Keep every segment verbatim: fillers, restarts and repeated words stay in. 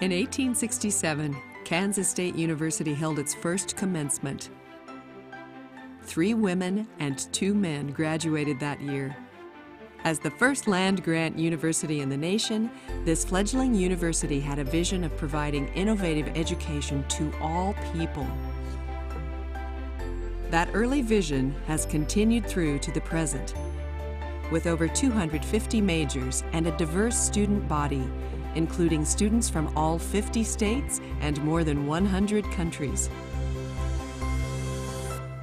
In eighteen sixty-seven, Kansas State University held its first commencement. Three women and two men graduated that year. As the first land-grant university in the nation, this fledgling university had a vision of providing innovative education to all people. That early vision has continued through to the present. With over two hundred fifty majors and a diverse student body, including students from all fifty states and more than one hundred countries.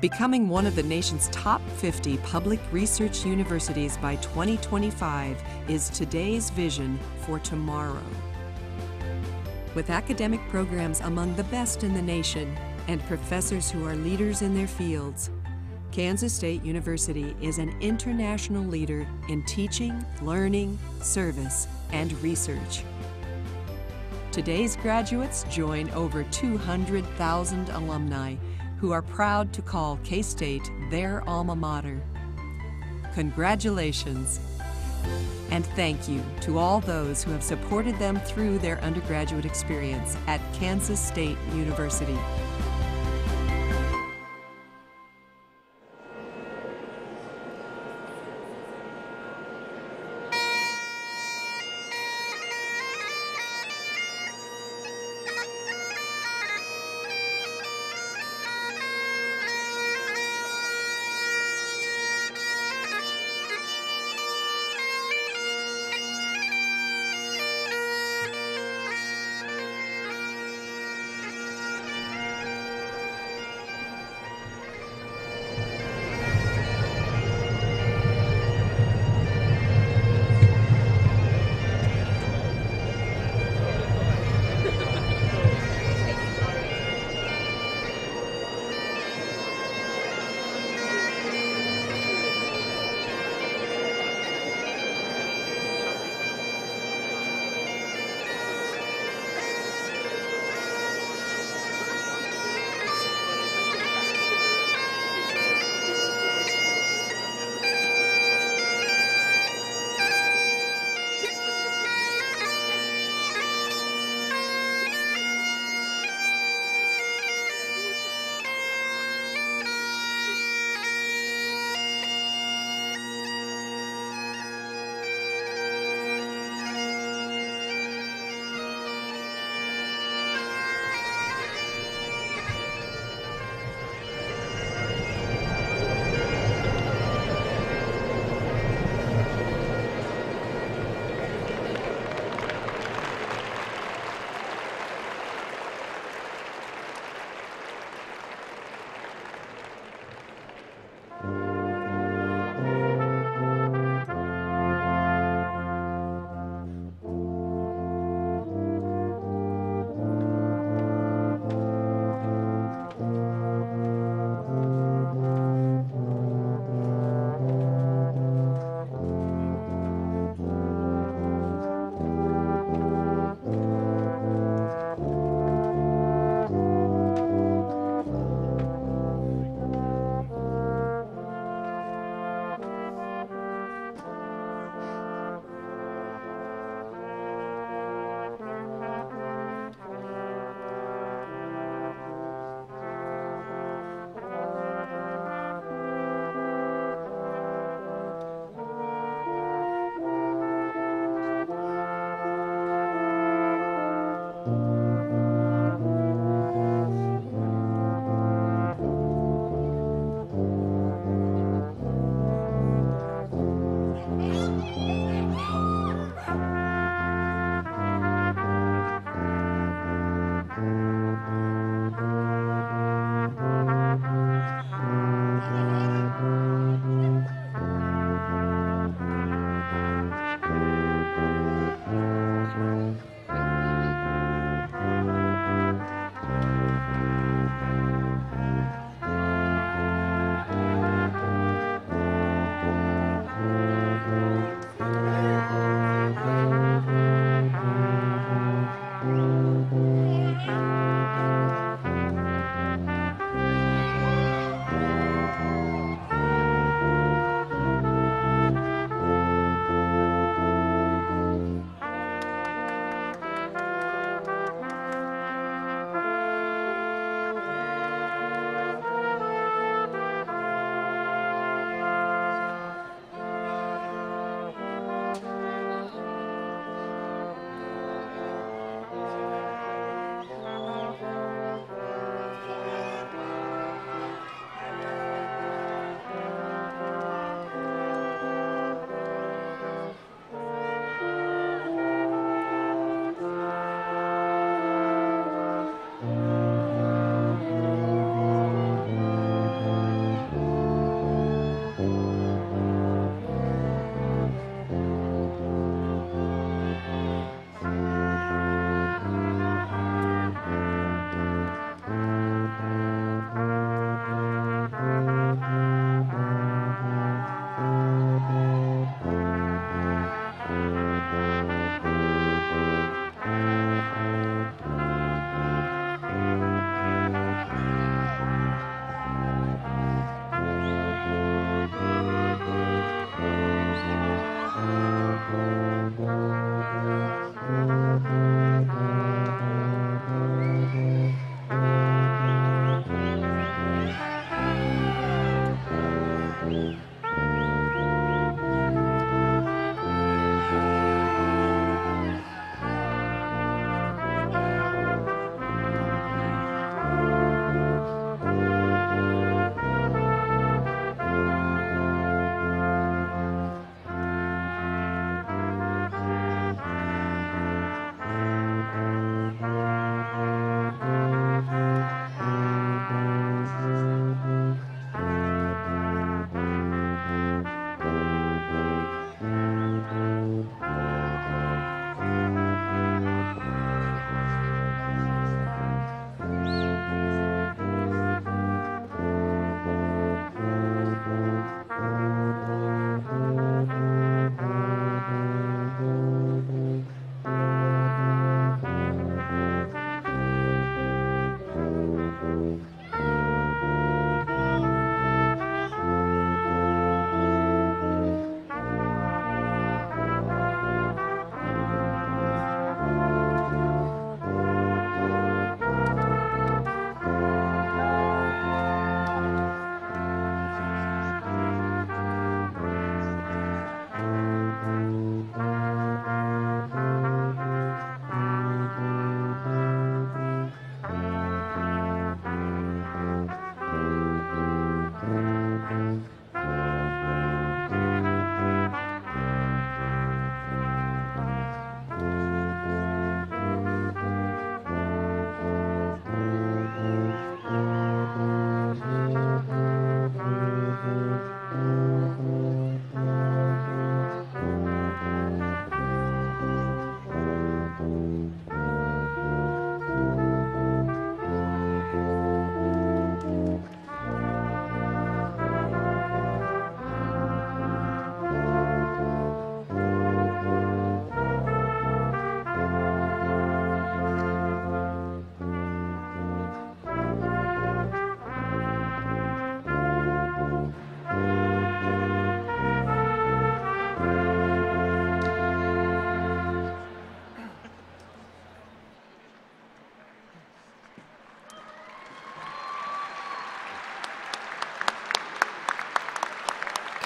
Becoming one of the nation's top fifty public research universities by twenty twenty-five is today's vision for tomorrow. With academic programs among the best in the nation and professors who are leaders in their fields, Kansas State University is an international leader in teaching, learning, service, and research. Today's graduates join over two hundred thousand alumni who are proud to call K-State their alma mater. Congratulations, and thank you to all those who have supported them through their undergraduate experience at Kansas State University.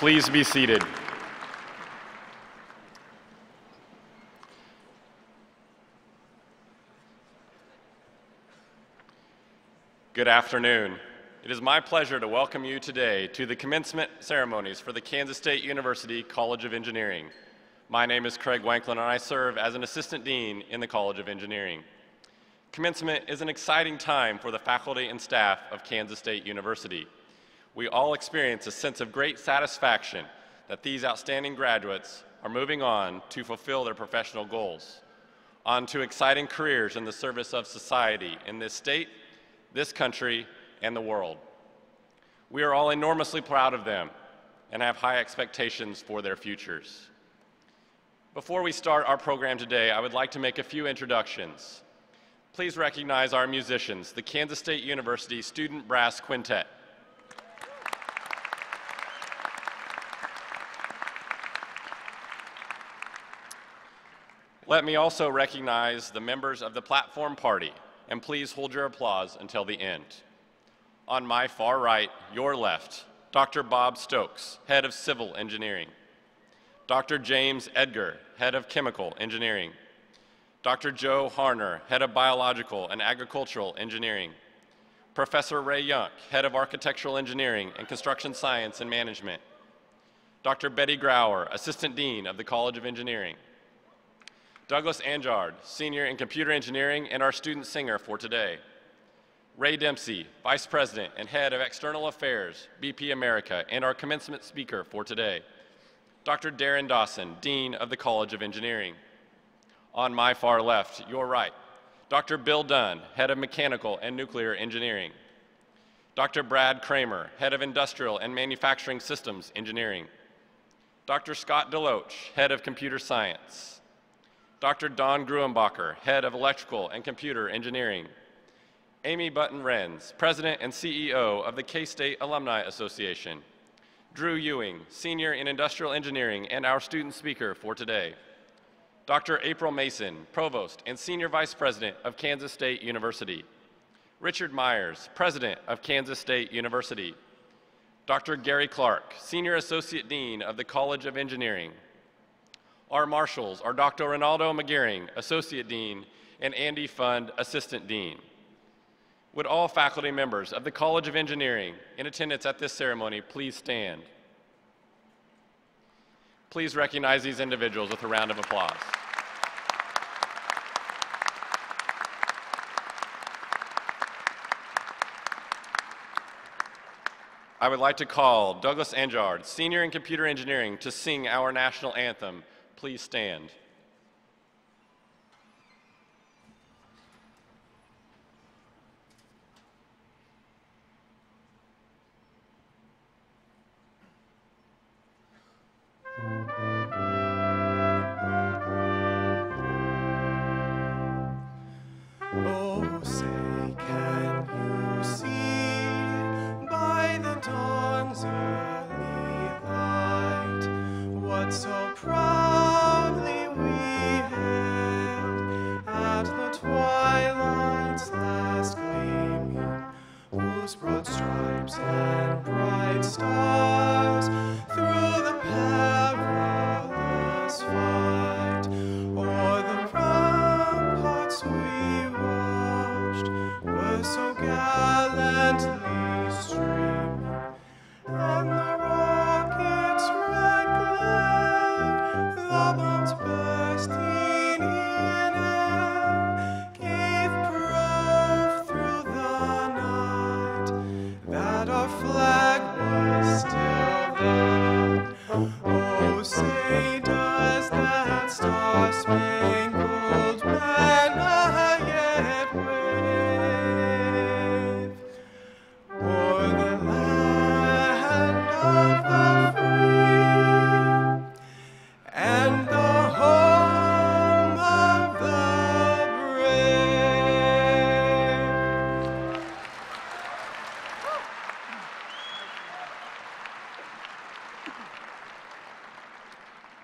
Please be seated. Good afternoon. It is my pleasure to welcome you today to the commencement ceremonies for the Kansas State University College of Engineering. My name is Craig Wanklin, and I serve as an assistant dean in the College of Engineering. Commencement is an exciting time for the faculty and staff of Kansas State University. We all experience a sense of great satisfaction that these outstanding graduates are moving on to fulfill their professional goals, on to exciting careers in the service of society in this state, this country, and the world. We are all enormously proud of them and have high expectations for their futures. Before we start our program today, I would like to make a few introductions. Please recognize our musicians, the Kansas State University Student Brass Quintet. Let me also recognize the members of the Platform Party, and please hold your applause until the end. On my far right, your left, Doctor Bob Stokes, Head of Civil Engineering. Doctor James Edgar, Head of Chemical Engineering. Doctor Joe Harner, Head of Biological and Agricultural Engineering. Professor Ray Young, Head of Architectural Engineering and Construction Science and Management. Doctor Betty Grauer, Assistant Dean of the College of Engineering. Douglas Anjard, Senior in Computer Engineering and our student singer for today. Ray Dempsey, Vice President and Head of External Affairs, B P America, and our commencement speaker for today. Doctor Darren Dawson, Dean of the College of Engineering. On my far left, your right, Doctor Bill Dunn, Head of Mechanical and Nuclear Engineering. Doctor Brad Kramer, Head of Industrial and Manufacturing Systems Engineering. Doctor Scott DeLoach, Head of Computer Science. Doctor Don Gruenbacher, Head of Electrical and Computer Engineering. Amy Button-Renz, President and C E O of the K-State Alumni Association. Drew Ewing, Senior in Industrial Engineering and our student speaker for today. Doctor April Mason, Provost and Senior Vice President of Kansas State University. Richard Myers, President of Kansas State University. Doctor Gary Clark, Senior Associate Dean of the College of Engineering. Our marshals are Doctor Ronaldo McGeering, Associate Dean, and Andy Fund, Assistant Dean. Would all faculty members of the College of Engineering in attendance at this ceremony please stand? Please recognize these individuals with a round of applause. I would like to call Douglas Anjard, Senior in Computer Engineering, to sing our national anthem. Please stand.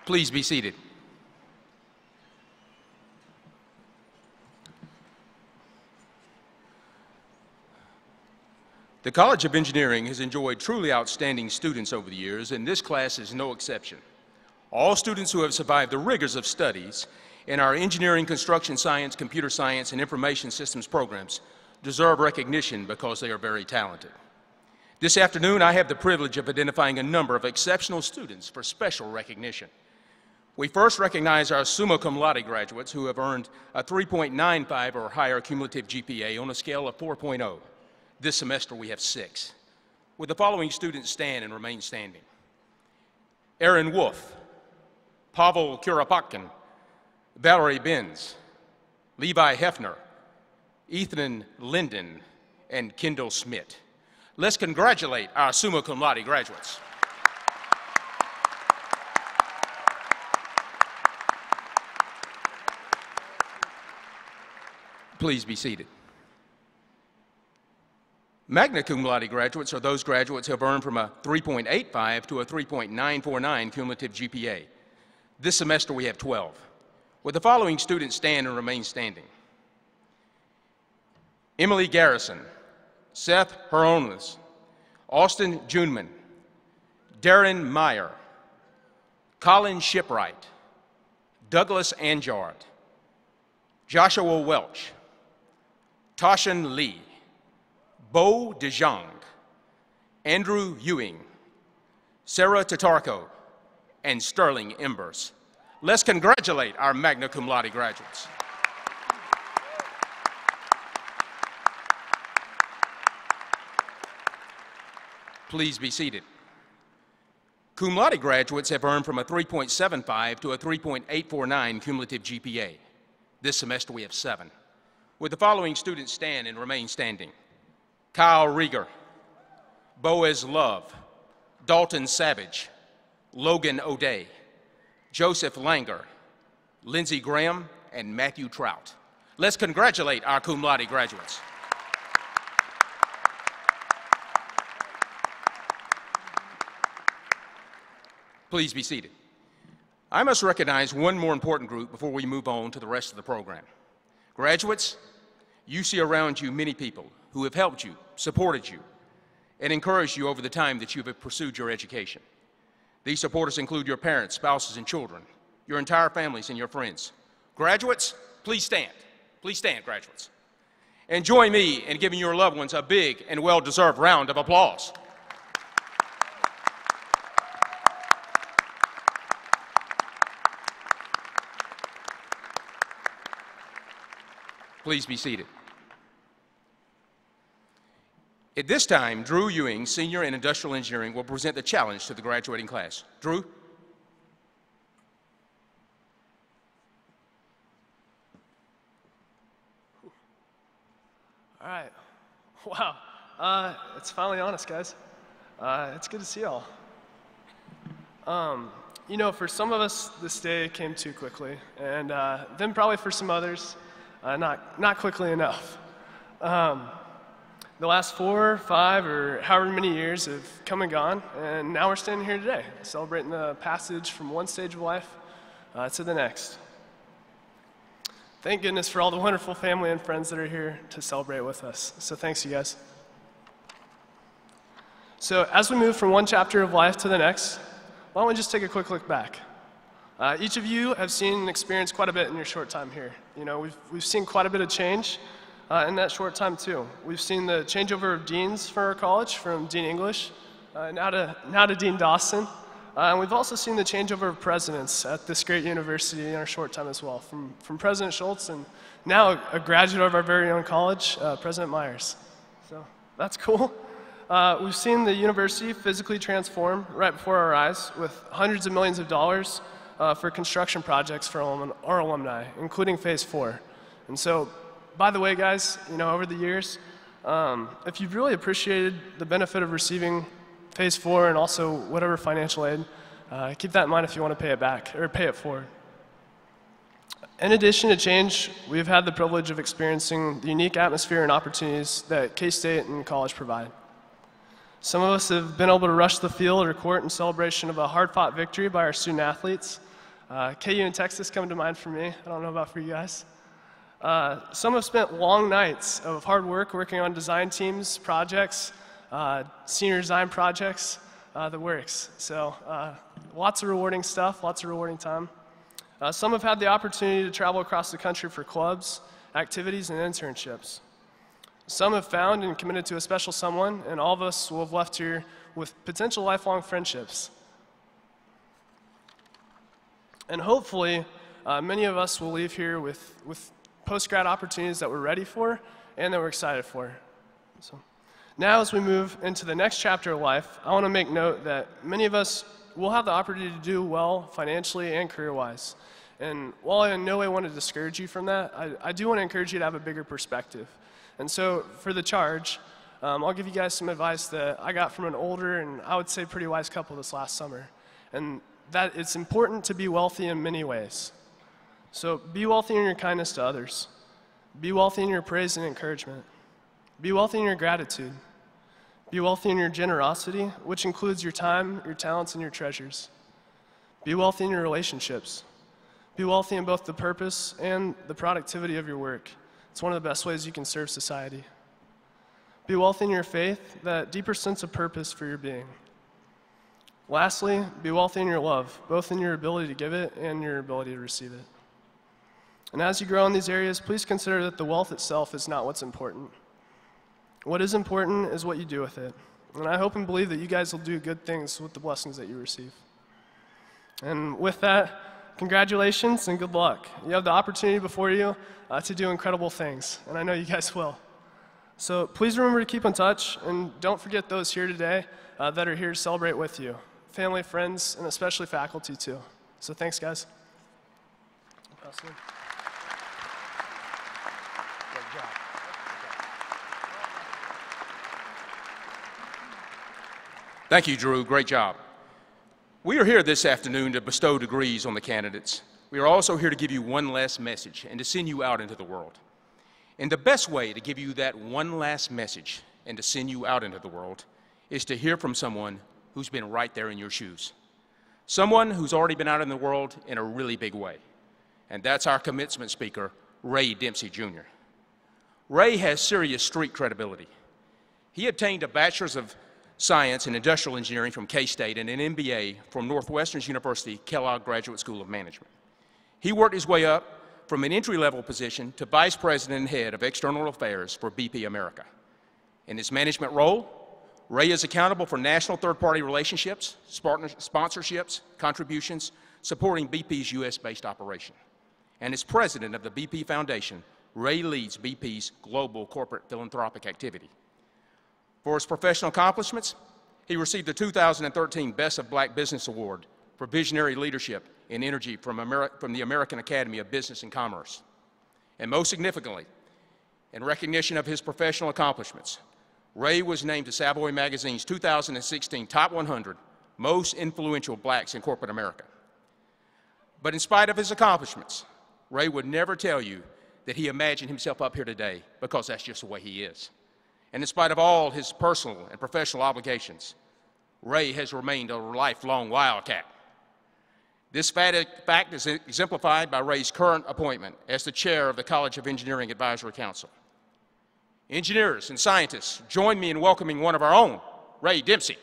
Please be seated. The College of Engineering has enjoyed truly outstanding students over the years, and this class is no exception. All students who have survived the rigors of studies in our engineering, construction science, computer science, and information systems programs deserve recognition because they are very talented. This afternoon, I have the privilege of identifying a number of exceptional students for special recognition. We first recognize our summa cum laude graduates who have earned a three point nine five or higher cumulative G P A on a scale of four point oh. This semester, we have six. Would the following students stand and remain standing? Aaron Wolf, Pavel Kurapotkin, Valerie Benz, Levi Hefner, Ethan Linden, and Kendall Schmidt. Let's congratulate our summa cum laude graduates. Please be seated. Magna cum laude graduates are those graduates who have earned from a three point eight five to a three point nine four nine cumulative G P A. This semester we have twelve. Would the following students stand and remain standing? Emily Garrison, Seth Horonis, Austin Juneman, Darren Meyer, Colin Shipwright, Douglas Anjard, Joshua Welch, Taishan Lee, Bo DeJong, Andrew Ewing, Sarah Tatarko, and Sterling Embers. Let's congratulate our magna cum laude graduates. Please be seated. Cum laude graduates have earned from a three point seven five to a three point eight four nine cumulative G P A. This semester we have seven. Would the following students stand and remain standing? Kyle Rieger, Boaz Love, Dalton Savage, Logan O'Day, Joseph Langer, Lindsey Graham, and Matthew Trout. Let's congratulate our cum laude graduates. Please be seated. I must recognize one more important group before we move on to the rest of the program. Graduates, you see around you many people who have helped you, supported you, and encouraged you over the time that you have pursued your education. These supporters include your parents, spouses, and children, your entire families, and your friends. Graduates, please stand. Please stand, graduates. And join me in giving your loved ones a big and well-deserved round of applause. Please be seated. At this time, Drew Ewing, Senior in Industrial Engineering, will present the challenge to the graduating class. Drew? All right. Wow. Uh, it's finally on us, guys. Uh, it's good to see y'all. Um, you know, for some of us, this day came too quickly, and uh, then probably for some others, uh, not, not quickly enough. Um, The last four, five, or however many years have come and gone, and now we're standing here today, celebrating the passage from one stage of life uh, to the next. Thank goodness for all the wonderful family and friends that are here to celebrate with us. So thanks, you guys. So as we move from one chapter of life to the next, why don't we just take a quick look back? Uh, each of you have seen and experienced quite a bit in your short time here. You know, we've, we've seen quite a bit of change. Uh, in that short time, too. We've seen the changeover of deans for our college from Dean English, uh, now, to, now to Dean Dawson. Uh, and we've also seen the changeover of presidents at this great university in our short time as well, from, from President Schultz and now a graduate of our very own college, uh, President Myers. So that's cool. Uh, we've seen the university physically transform right before our eyes with hundreds of millions of dollars uh, for construction projects for our alumni, including phase four. And so, by the way, guys, you know, over the years, um, if you've really appreciated the benefit of receiving phase four and also whatever financial aid, uh, keep that in mind if you want to pay it back or pay it forward. In addition to change, we've had the privilege of experiencing the unique atmosphere and opportunities that K-State and college provide. Some of us have been able to rush the field or court in celebration of a hard-fought victory by our student athletes. Uh, K U and Texas come to mind for me. I don't know about for you guys. Uh, some have spent long nights of hard work working on design teams, projects, uh, senior design projects, uh, the works. So uh, lots of rewarding stuff, lots of rewarding time. Uh, some have had the opportunity to travel across the country for clubs, activities, and internships. Some have found and committed to a special someone, and all of us will have left here with potential lifelong friendships. And hopefully, uh, many of us will leave here with, with post-grad opportunities that we're ready for and that we're excited for. So, now as we move into the next chapter of life, I want to make note that many of us will have the opportunity to do well financially and career-wise. And while I in no way want to discourage you from that, I, I do want to encourage you to have a bigger perspective. And so, for the charge, um, I'll give you guys some advice that I got from an older and I would say pretty wise couple this last summer. And that it's important to be wealthy in many ways. So, be wealthy in your kindness to others. Be wealthy in your praise and encouragement. Be wealthy in your gratitude. Be wealthy in your generosity, which includes your time, your talents, and your treasures. Be wealthy in your relationships. Be wealthy in both the purpose and the productivity of your work. It's one of the best ways you can serve society. Be wealthy in your faith, that deeper sense of purpose for your being. Lastly, be wealthy in your love, both in your ability to give it and your ability to receive it. And as you grow in these areas, please consider that the wealth itself is not what's important. What is important is what you do with it. And I hope and believe that you guys will do good things with the blessings that you receive. And with that, congratulations and good luck. You have the opportunity before you uh, to do incredible things, and I know you guys will. So please remember to keep in touch, and don't forget those here today uh, that are here to celebrate with you. Family, friends, and especially faculty too. So thanks, guys. Awesome. Great job. Thank you, Drew. Great job. We are here this afternoon to bestow degrees on the candidates. We are also here to give you one last message and to send you out into the world. And the best way to give you that one last message and to send you out into the world is to hear from someone who's been right there in your shoes. Someone who's already been out in the world in a really big way. And that's our commencement speaker, Ray Dempsey Junior Ray has serious street credibility. He obtained a bachelor's of Science and Industrial Engineering from K-State and an M B A from Northwestern University Kellogg Graduate School of Management. He worked his way up from an entry-level position to Vice President and Head of External Affairs for B P America. In his management role, Ray is accountable for national third-party relationships, sponsorships, contributions, supporting B P's U S-based operation. And as President of the B P Foundation, Ray leads B P's global corporate philanthropic activity. For his professional accomplishments, he received the two thousand thirteen Best of Black Business Award for Visionary Leadership in Energy from, Ameri from the American Academy of Business and Commerce. And most significantly, in recognition of his professional accomplishments, Ray was named to Savoy Magazine's two thousand sixteen Top one hundred Most Influential Blacks in Corporate America. But in spite of his accomplishments, Ray would never tell you that he imagined himself up here today, because that's just the way he is. And in spite of all his personal and professional obligations, Ray has remained a lifelong wildcat. This fact is exemplified by Ray's current appointment as the chair of the College of Engineering Advisory Council. Engineers and scientists, join me in welcoming one of our own, Ray Dempsey.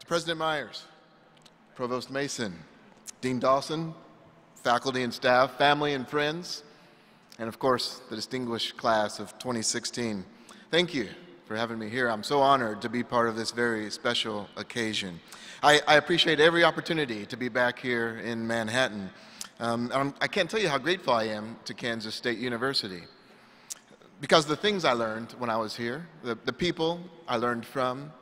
To President Myers, Provost Mason, Dean Dawson, faculty and staff, family and friends, and of course, the distinguished class of twenty sixteen. Thank you for having me here. I'm so honored to be part of this very special occasion. I, I appreciate every opportunity to be back here in Manhattan. Um, I'm, I can't tell you how grateful I am to Kansas State University, because the things I learned when I was here, the, the people I learned from,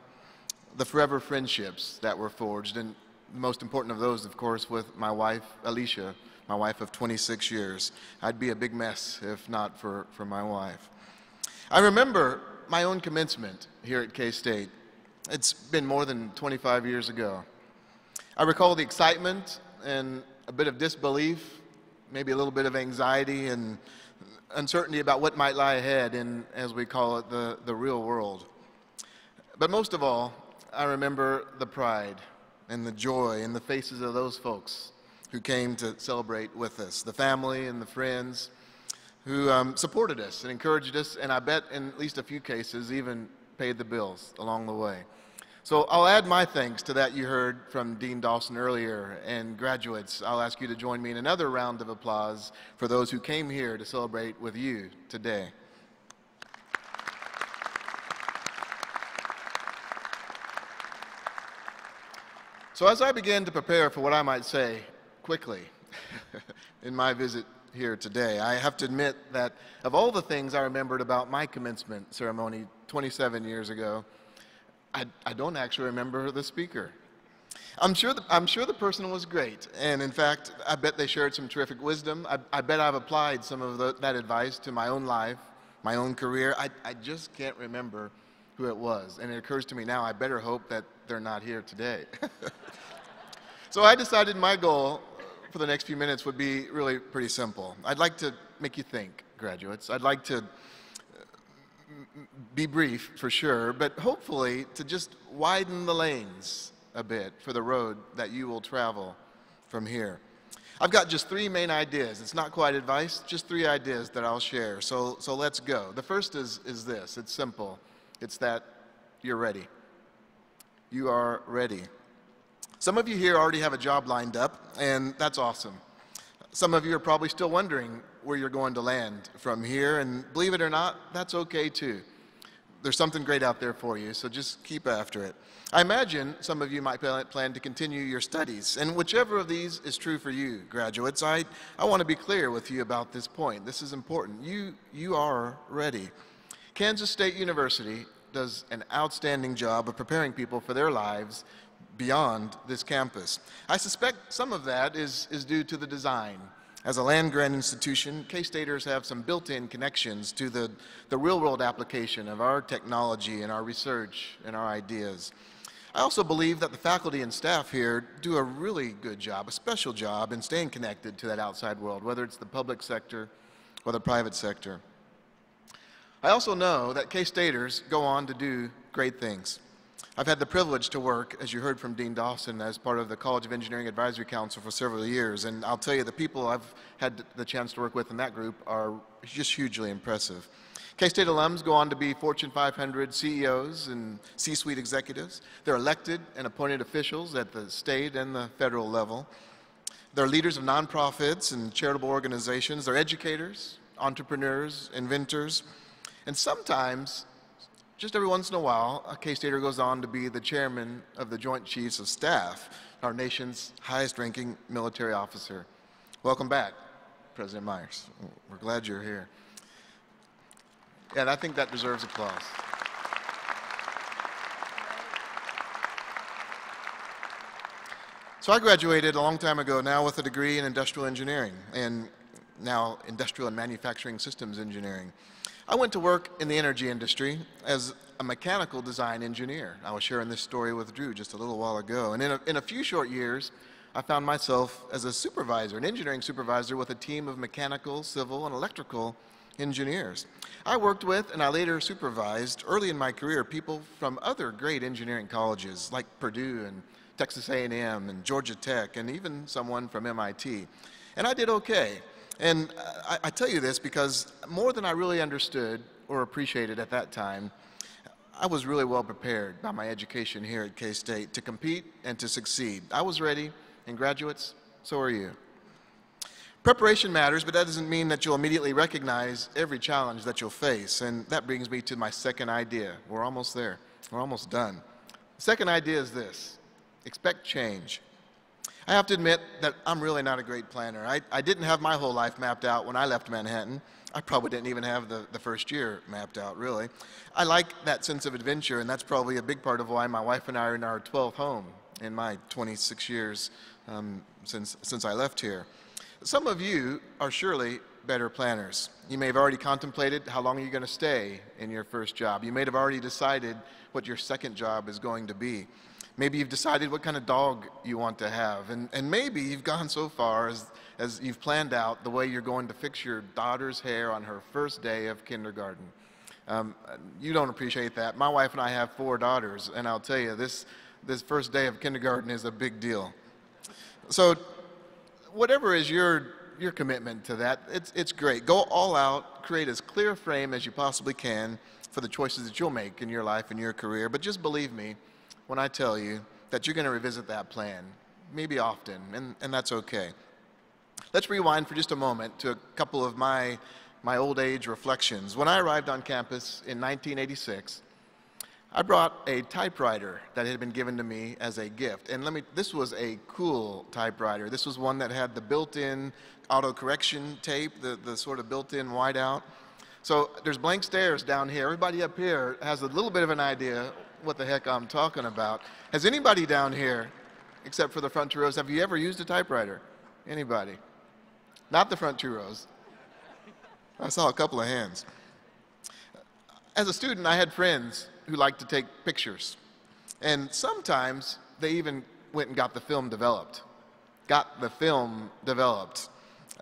the forever friendships that were forged, and the most important of those, of course, with my wife, Alicia, my wife of twenty-six years. I'd be a big mess if not for, for my wife. I remember my own commencement here at K-State. It's been more than twenty-five years ago. I recall the excitement and a bit of disbelief, maybe a little bit of anxiety and uncertainty about what might lie ahead in, as we call it, the, the real world. But most of all, I remember the pride and the joy in the faces of those folks who came to celebrate with us, the family and the friends who um, supported us and encouraged us, and I bet in at least a few cases even paid the bills along the way. So I'll add my thanks to that you heard from Dean Dawson earlier, and graduates, I'll ask you to join me in another round of applause for those who came here to celebrate with you today. So as I began to prepare for what I might say quickly in my visit here today, I have to admit that of all the things I remembered about my commencement ceremony twenty-seven years ago, I, I don't actually remember the speaker. I'm sure the, I'm sure the person was great, and in fact, I bet they shared some terrific wisdom. I, I bet I've applied some of the, that advice to my own life, my own career. I, I just can't remember who it was, and it occurs to me now, I better hope that they're not here today. So I decided my goal for the next few minutes would be really pretty simple. I'd like to make you think, graduates. I'd like to be brief for sure, but hopefully to just widen the lanes a bit for the road that you will travel from here. I've got just three main ideas. It's not quite advice, just three ideas that I'll share. So, so let's go. The first is, is this. It's simple. It's that you're ready. You are ready. Some of you here already have a job lined up, and that's awesome. Some of you are probably still wondering where you're going to land from here, and believe it or not, that's okay too. There's something great out there for you, so just keep after it. I imagine some of you might plan to continue your studies, and whichever of these is true for you, graduates, I, I want to be clear with you about this point. This is important. You, you are ready. Kansas State University does an outstanding job of preparing people for their lives beyond this campus. I suspect some of that is, is due to the design. As a land-grant institution, K-Staters have some built-in connections to the, the real-world application of our technology and our research and our ideas. I also believe that the faculty and staff here do a really good job, a special job, in staying connected to that outside world, whether it's the public sector or the private sector. I also know that K-Staters go on to do great things. I've had the privilege to work, as you heard from Dean Dawson, as part of the College of Engineering Advisory Council for several years, and I'll tell you, the people I've had the chance to work with in that group are just hugely impressive. K-State alums go on to be Fortune five hundred C E Os and C-suite executives. They're elected and appointed officials at the state and the federal level. They're leaders of nonprofits and charitable organizations. They're educators, entrepreneurs, inventors, and sometimes, just every once in a while, a K-Stater goes on to be the chairman of the Joint Chiefs of Staff, our nation's highest-ranking military officer. Welcome back, President Myers. We're glad you're here. And I think that deserves applause. So I graduated a long time ago now with a degree in industrial engineering, and now industrial and manufacturing systems engineering. I went to work in the energy industry as a mechanical design engineer. I was sharing this story with Drew just a little while ago. And in a, in a few short years, I found myself as a supervisor, an engineering supervisor with a team of mechanical, civil, and electrical engineers. I worked with and I later supervised early in my career people from other great engineering colleges like Purdue and Texas A and M and Georgia Tech and even someone from M I T. And I did okay. And I, I tell you this because more than I really understood or appreciated at that time, I was really well prepared by my education here at K-State to compete and to succeed. I was ready, and graduates, so are you. Preparation matters, but that doesn't mean that you'll immediately recognize every challenge that you'll face. And that brings me to my second idea. We're almost there. We're almost done. The second idea is this: expect change. I have to admit that I'm really not a great planner. I, I didn't have my whole life mapped out when I left Manhattan. I probably didn't even have the, the first year mapped out, really. I like that sense of adventure, and that's probably a big part of why my wife and I are in our twelfth home in my twenty-six years um, since, since I left here. Some of you are surely better planners. You may have already contemplated how long you're going to stay in your first job. You may have already decided what your second job is going to be. Maybe you've decided what kind of dog you want to have, and, and maybe you've gone so far as, as you've planned out the way you're going to fix your daughter's hair on her first day of kindergarten. Um, you don't appreciate that. My wife and I have four daughters, and I'll tell you, this, this first day of kindergarten is a big deal. So whatever is your your commitment to that, it's it's great. Go all out, create as clear a frame as you possibly can for the choices that you'll make in your life and your career. But just believe me when I tell you that you're going to revisit that plan, maybe often, and, and that's okay. Let's rewind for just a moment to a couple of my, my old age reflections. When I arrived on campus in nineteen eighty-six, I brought a typewriter that had been given to me as a gift. And let me, this was a cool typewriter. This was one that had the built-in auto-correction tape, the, the sort of built-in whiteout. So there's blank stares down here. Everybody up here has a little bit of an idea what the heck I'm talking about. Has anybody down here, except for the front two rows, have you ever used a typewriter? Anybody? Not the front two rows. I saw a couple of hands. As a student, I had friends who liked to take pictures. And sometimes they even went and got the film developed. Got the film developed.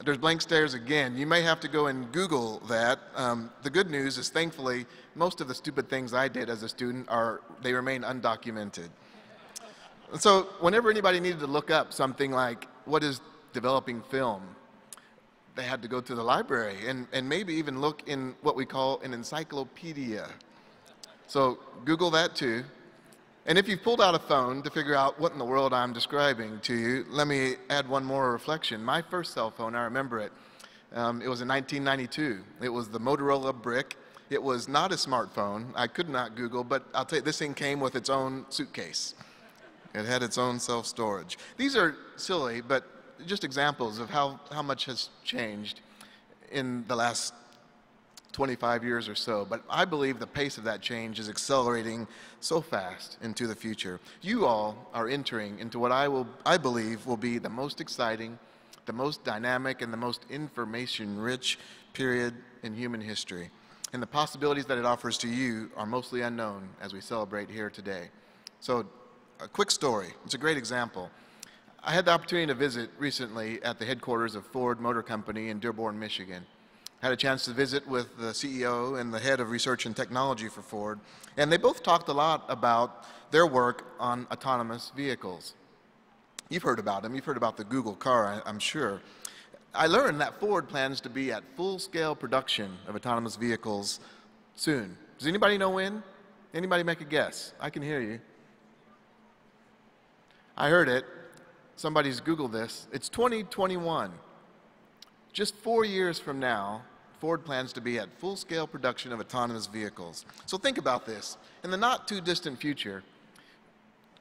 There's blank stares again. You may have to go and Google that. Um, the good news is, thankfully, most of the stupid things I did as a student are, they remain undocumented. So whenever anybody needed to look up something like, what is developing film? They had to go to the library and, and maybe even look in what we call an encyclopedia. So Google that too. And if you've pulled out a phone to figure out what in the world I'm describing to you, let me add one more reflection. My first cell phone, I remember it. Um, it was in nineteen ninety-two. It was the Motorola Brick. It was not a smartphone. I could not Google, but I'll tell you, this thing came with its own suitcase. It had its own self-storage. These are silly, but just examples of how, how much has changed in the last twenty-five years or so, but I believe the pace of that change is accelerating so fast into the future. You all are entering into what I will, I believe will be the most exciting, the most dynamic, and the most information-rich period in human history. And the possibilities that it offers to you are mostly unknown as we celebrate here today. So a quick story, it's a great example. I had the opportunity to visit recently at the headquarters of Ford Motor Company in Dearborn, Michigan. Had a chance to visit with the C E O and the head of research and technology for Ford, and they both talked a lot about their work on autonomous vehicles. You've heard about them. You've heard about the Google car, I'm sure. I learned that Ford plans to be at full-scale production of autonomous vehicles soon. Does anybody know when? Anybody make a guess? I can hear you. I heard it. Somebody's Googled this. It's twenty twenty-one. Just four years from now, Ford plans to be at full-scale production of autonomous vehicles. So think about this. In the not-too-distant future,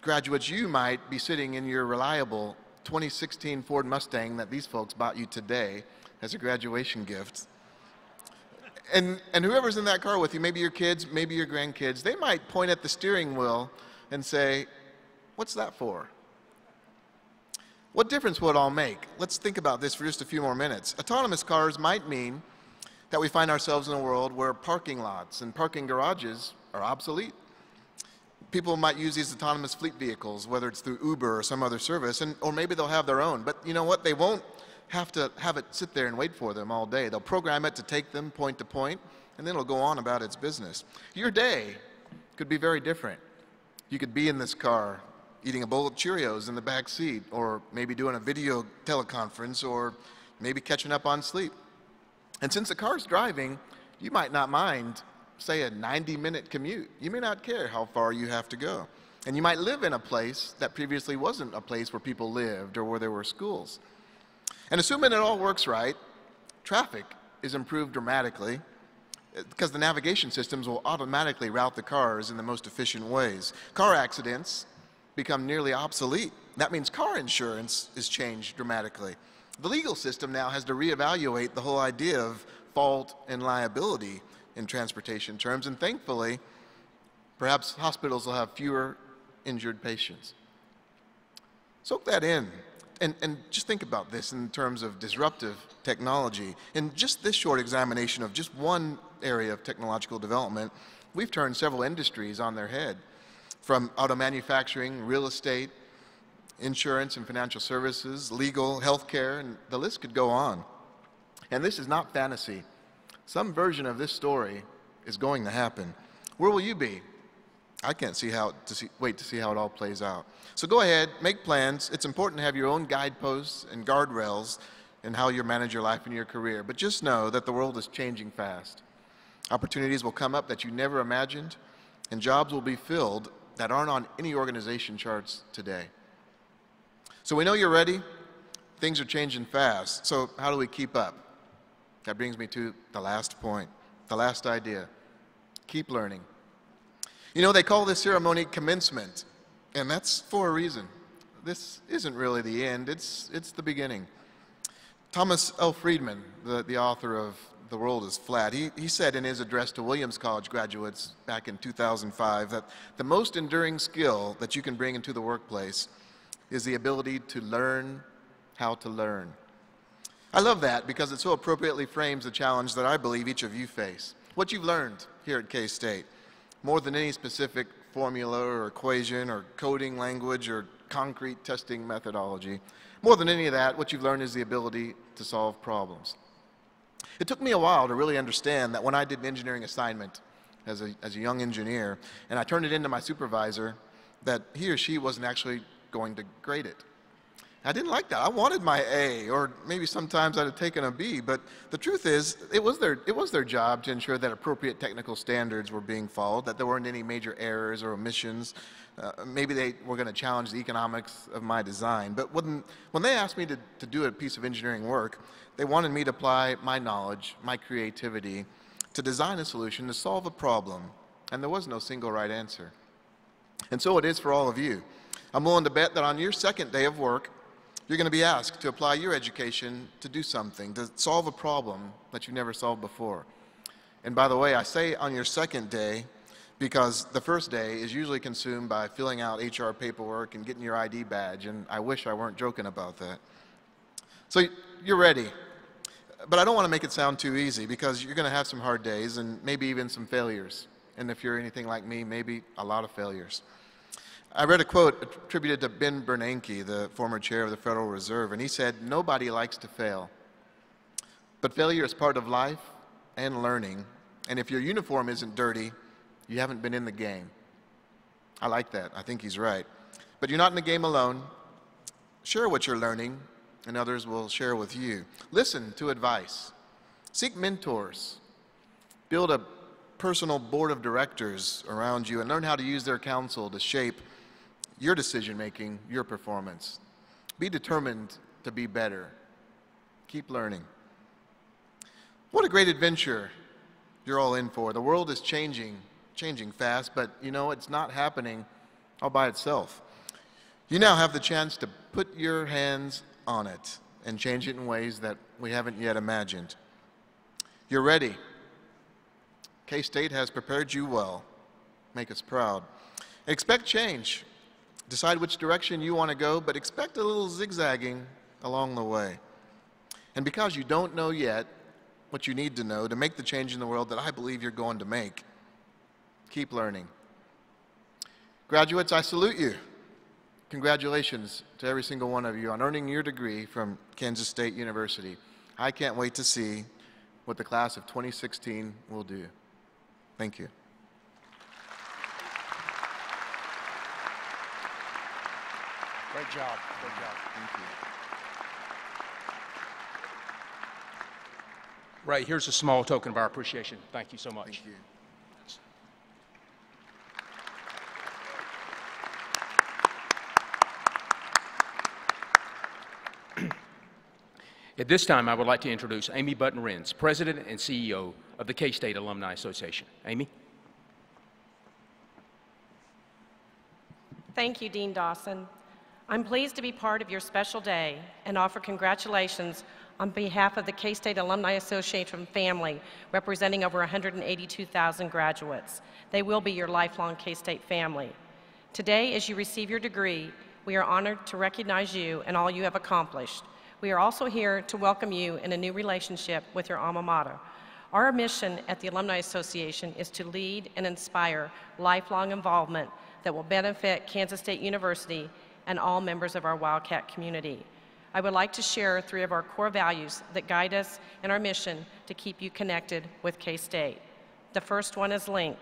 graduates, you might be sitting in your reliable twenty sixteen Ford Mustang that these folks bought you today as a graduation gift. And, and whoever's in that car with you, maybe your kids, maybe your grandkids, they might point at the steering wheel and say, "What's that for?" What difference will it all make? Let's think about this for just a few more minutes. Autonomous cars might mean that we find ourselves in a world where parking lots and parking garages are obsolete. People might use these autonomous fleet vehicles, whether it's through Uber or some other service, and, or maybe they'll have their own. But you know what? They won't have to have it sit there and wait for them all day. They'll program it to take them point to point, and then it'll go on about its business. Your day could be very different. You could be in this car, eating a bowl of Cheerios in the back seat, or maybe doing a video teleconference, or maybe catching up on sleep. And since the car's driving, you might not mind, say, a ninety minute commute. You may not care how far you have to go. And you might live in a place that previously wasn't a place where people lived or where there were schools. And assuming it all works right, traffic is improved dramatically, because the navigation systems will automatically route the cars in the most efficient ways. Car accidents become nearly obsolete. That means car insurance is changed dramatically. The legal system now has to reevaluate the whole idea of fault and liability in transportation terms, and thankfully, perhaps hospitals will have fewer injured patients. Soak that in, and, and just think about this in terms of disruptive technology. In just this short examination of just one area of technological development, we've turned several industries on their head. From auto manufacturing, real estate, insurance and financial services, legal, healthcare, and the list could go on. And this is not fantasy. Some version of this story is going to happen. Where will you be I can't see how to see, wait to see how it all plays out. So go ahead, make plans. It's important to have your own guideposts and guardrails in how you manage your life and your career. But just know that the world is changing fast. Opportunities will come up that you never imagined, and jobs will be filled that aren't on any organization charts today. So we know you're ready. Things are changing fast. So how do we keep up? That brings me to the last point, the last idea. Keep learning. You know, they call this ceremony commencement, and that's for a reason. This isn't really the end, it's, it's the beginning. Thomas L. Friedman, the, the author of The World is Flat, he, he said in his address to Williams College graduates back in two thousand five that the most enduring skill that you can bring into the workplace is the ability to learn how to learn. I love that because it so appropriately frames the challenge that I believe each of you face. What you've learned here at K-State, more than any specific formula or equation or coding language or concrete testing methodology, more than any of that, what you've learned is the ability to solve problems. It took me a while to really understand that when I did an engineering assignment as a, as a young engineer, and I turned it into my supervisor, that he or she wasn't actually going to grade it. I didn't like that. I wanted my A, or maybe sometimes I'd have taken a B, but the truth is, it was their, it was their job to ensure that appropriate technical standards were being followed, that there weren't any major errors or omissions. Uh, maybe they were going to challenge the economics of my design, but when, when they asked me to, to do a piece of engineering work, they wanted me to apply my knowledge, my creativity, to design a solution to solve a problem, and there was no single right answer. And so it is for all of you. I'm willing to bet that on your second day of work, you're going to be asked to apply your education to do something, to solve a problem that you've never solved before. And by the way, I say on your second day because the first day is usually consumed by filling out H R paperwork and getting your I D badge, and I wish I weren't joking about that. So you're ready, but I don't want to make it sound too easy because you're going to have some hard days and maybe even some failures. And if you're anything like me, maybe a lot of failures. I read a quote attributed to Ben Bernanke, the former chair of the Federal Reserve, and he said, "Nobody likes to fail, but failure is part of life and learning, and if your uniform isn't dirty, you haven't been in the game." I like that. I think he's right. But you're not in the game alone. Share what you're learning, and others will share with you. Listen to advice. Seek mentors. Build a personal board of directors around you, and learn how to use their counsel to shape your decision-making, your performance. Be determined to be better. Keep learning. What a great adventure you're all in for. The world is changing, changing fast, but you know, it's not happening all by itself. You now have the chance to put your hands on it and change it in ways that we haven't yet imagined. You're ready. K-State has prepared you well. Make us proud. Expect change. Decide which direction you want to go, but expect a little zigzagging along the way. And because you don't know yet what you need to know to make the change in the world that I believe you're going to make, keep learning. Graduates, I salute you. Congratulations to every single one of you on earning your degree from Kansas State University. I can't wait to see what the class of twenty sixteen will do. Thank you. Great job, great job, thank you. Ray, here's a small token of our appreciation. Thank you so much. Thank you. At this time, I would like to introduce Amy Button-Renz, President and C E O of the K-State Alumni Association. Amy? Thank you, Dean Dawson. I'm pleased to be part of your special day and offer congratulations on behalf of the K-State Alumni Association family, representing over one hundred eighty-two thousand graduates. They will be your lifelong K-State family. Today, as you receive your degree, we are honored to recognize you and all you have accomplished. We are also here to welcome you in a new relationship with your alma mater. Our mission at the Alumni Association is to lead and inspire lifelong involvement that will benefit Kansas State University and all members of our Wildcat community. I would like to share three of our core values that guide us in our mission to keep you connected with K-State. The first one is link.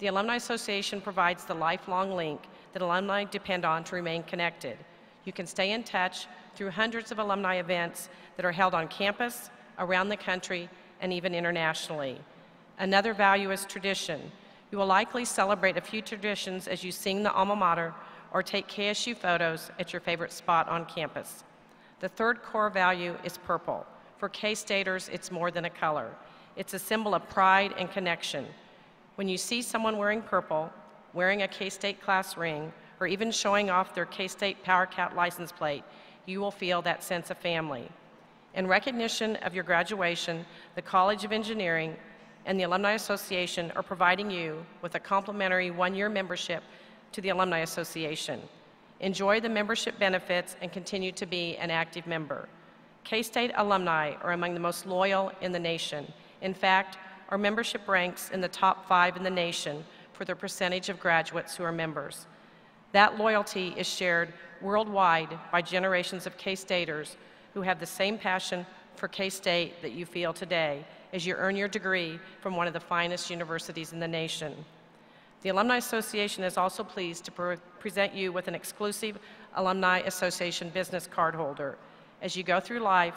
the Alumni Association provides the lifelong link that alumni depend on to remain connected. You can stay in touch through hundreds of alumni events that are held on campus, around the country, and even internationally. Another value is tradition. You will likely celebrate a few traditions as you sing the alma mater or take K S U photos at your favorite spot on campus. The third core value is purple. For K-Staters, it's more than a color. It's a symbol of pride and connection. When you see someone wearing purple, wearing a K-State class ring, or even showing off their K-State PowerCat license plate, you will feel that sense of family. In recognition of your graduation, the College of Engineering and the Alumni Association are providing you with a complimentary one-year membership to the Alumni Association. Enjoy the membership benefits and continue to be an active member. K-State alumni are among the most loyal in the nation. In fact, our membership ranks in the top five in the nation for the percentage of graduates who are members. That loyalty is shared worldwide by generations of K-Staters who have the same passion for K-State that you feel today as you earn your degree from one of the finest universities in the nation. The Alumni Association is also pleased to pre present you with an exclusive Alumni Association business card holder. As you go through life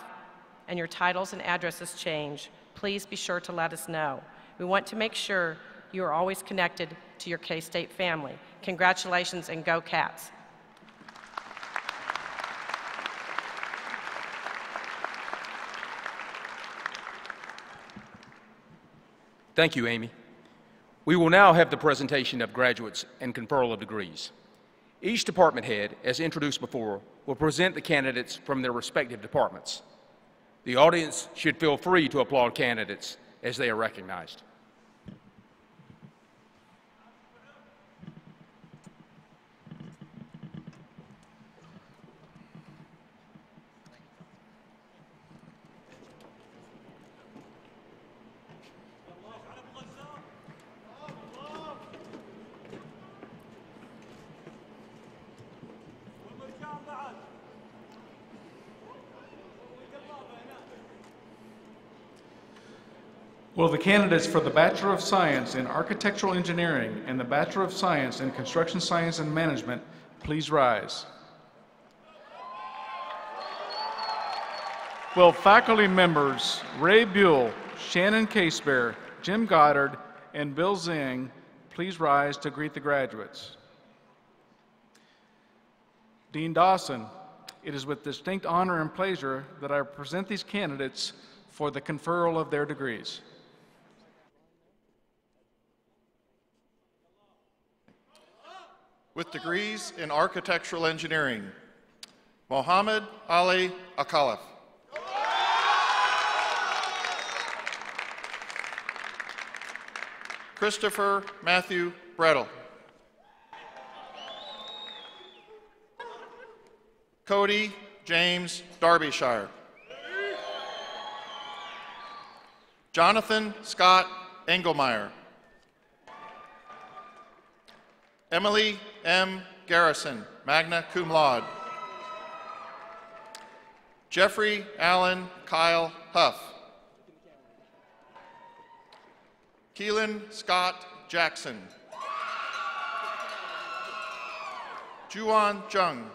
and your titles and addresses change, please be sure to let us know. We want to make sure you are always connected to your K-State family. Congratulations and go Cats! Thank you, Amy. We will now have the presentation of graduates and conferral of degrees. Each department head, as introduced before, will present the candidates from their respective departments. The audience should feel free to applaud candidates as they are recognized. Will the candidates for the Bachelor of Science in Architectural Engineering and the Bachelor of Science in Construction Science and Management please rise? Will faculty members Ray Buell, Shannon Casebear, Jim Goddard, and Bill Zing please rise to greet the graduates? Dean Dawson, it is with distinct honor and pleasure that I present these candidates for the conferral of their degrees. With degrees in architectural engineering, Mohammed Ali Akalif. Christopher Matthew Brettel. Cody James Derbyshire. Jonathan Scott Engelmeyer. Emily M. Garrison, magna cum laude. Jeffrey Allen Kyle Huff. Keelan Scott Jackson. Juwan Jung.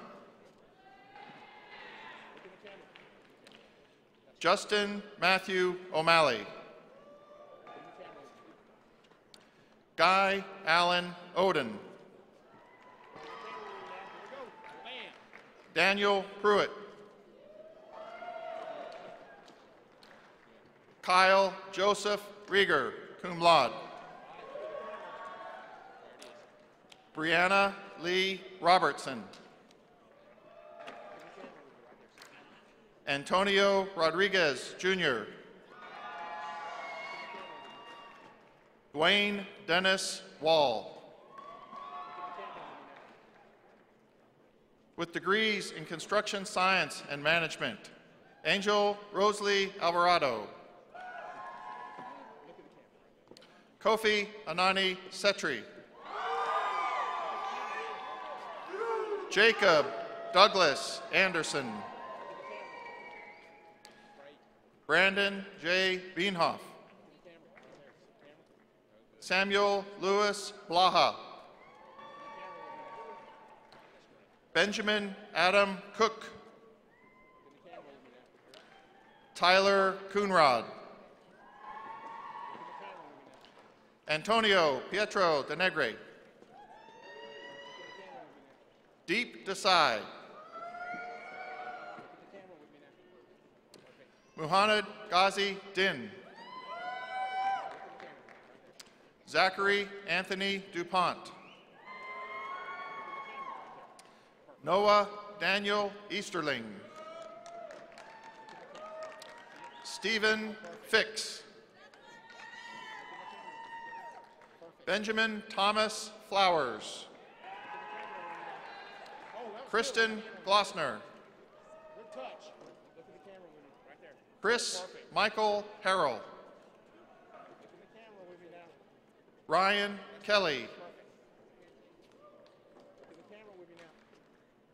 Justin Matthew O'Malley. Guy Allen Odin. Daniel Pruitt. Kyle Joseph Rieger, cum laude. Brianna Lee Robertson. Antonio Rodriguez, Junior Dwayne Dennis Wall. With degrees in construction science and management, Angel Rosalie Alvarado. Kofi Anani Setri. Jacob Douglas Anderson. Brandon J. Bienhoff. Samuel Lewis Blaha. Benjamin Adam Cook. Tyler Coonrod. Antonio Pietro De Negre. Deep Desai. Muhammad Ghazi Din. Zachary Anthony DuPont. Noah Daniel Easterling. Stephen Fix. Benjamin Thomas Flowers. Kristen Glossner. Chris Michael Harrell. Ryan Kelly.